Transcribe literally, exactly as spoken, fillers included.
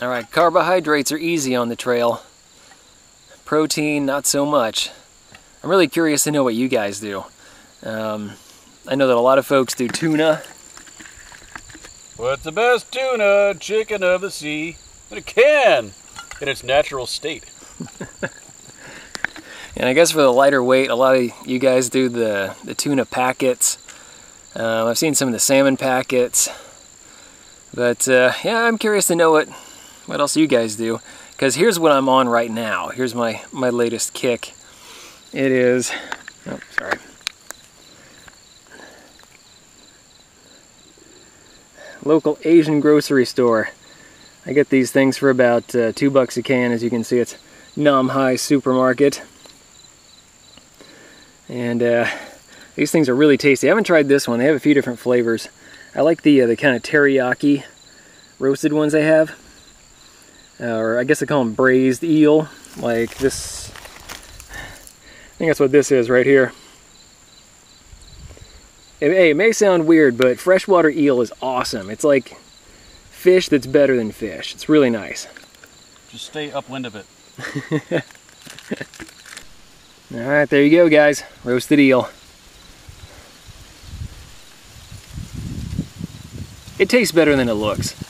All right, carbohydrates are easy on the trail. Protein, not so much. I'm really curious to know what you guys do. Um, I know that a lot of folks do tuna. What's the best tuna? Chicken of the sea. But it can, in its natural state. And I guess for the lighter weight, a lot of you guys do the, the tuna packets. Uh, I've seen some of the salmon packets. But uh, yeah, I'm curious to know what, what else you guys do. Because here's what I'm on right now. Here's my, my latest kick. It is, oh, sorry. Local Asian grocery store. I get these things for about uh, two bucks a can. As you can see, it's Nam Hai Supermarket. And uh, these things are really tasty. I haven't tried this one. They have a few different flavors. I like the, uh, the kind of teriyaki roasted ones they have. Uh, or I guess they call them braised eel. Like this, I think that's what this is right here. It, hey, it may sound weird, but freshwater eel is awesome. It's like fish that's better than fish. It's really nice. Just stay upwind of it. All right, there you go, guys. Roasted eel. It tastes better than it looks.